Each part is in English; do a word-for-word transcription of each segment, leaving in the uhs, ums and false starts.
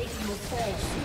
plating will fall.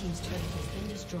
Team's turret has been destroyed.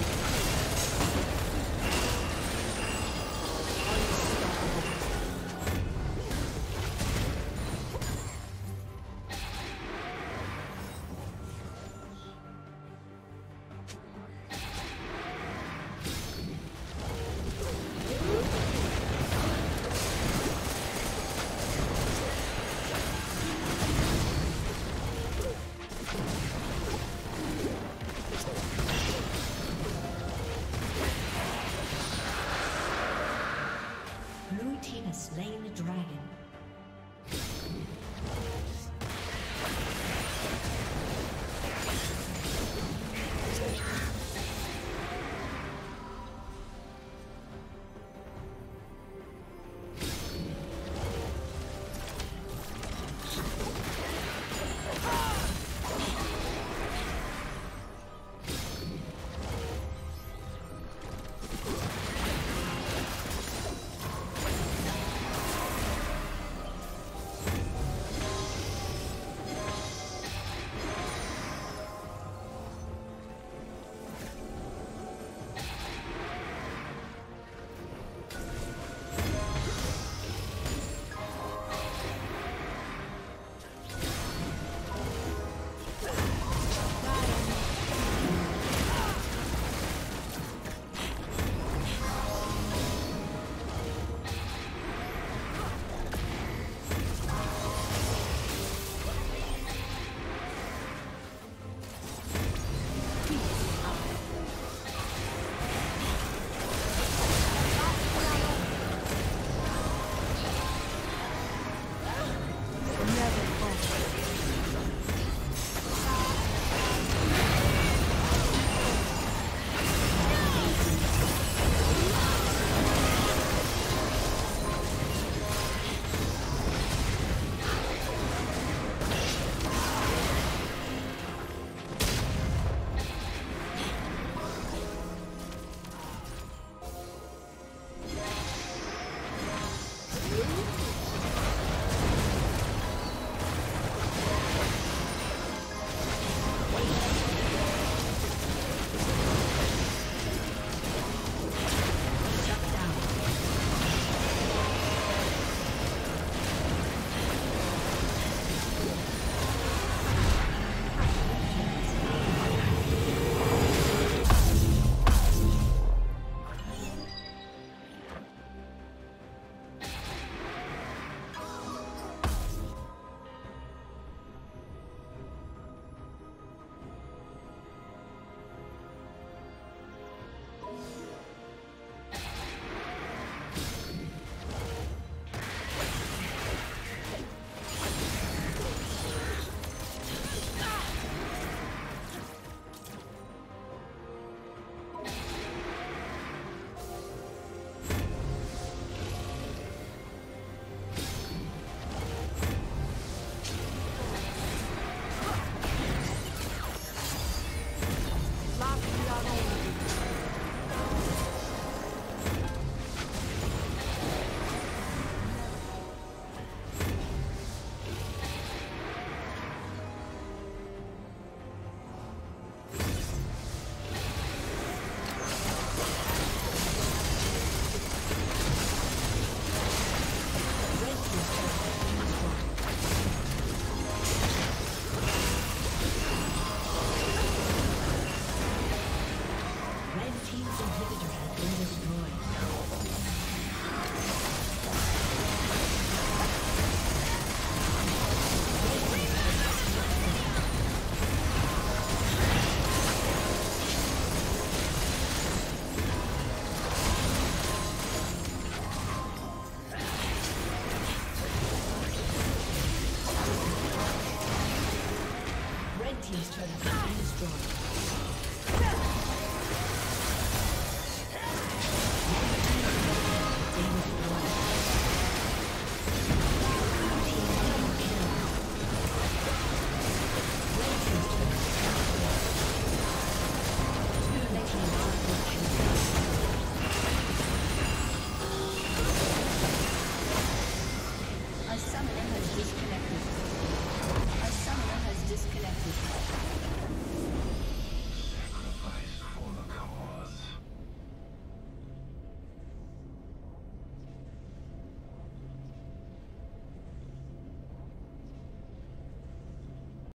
Dragon.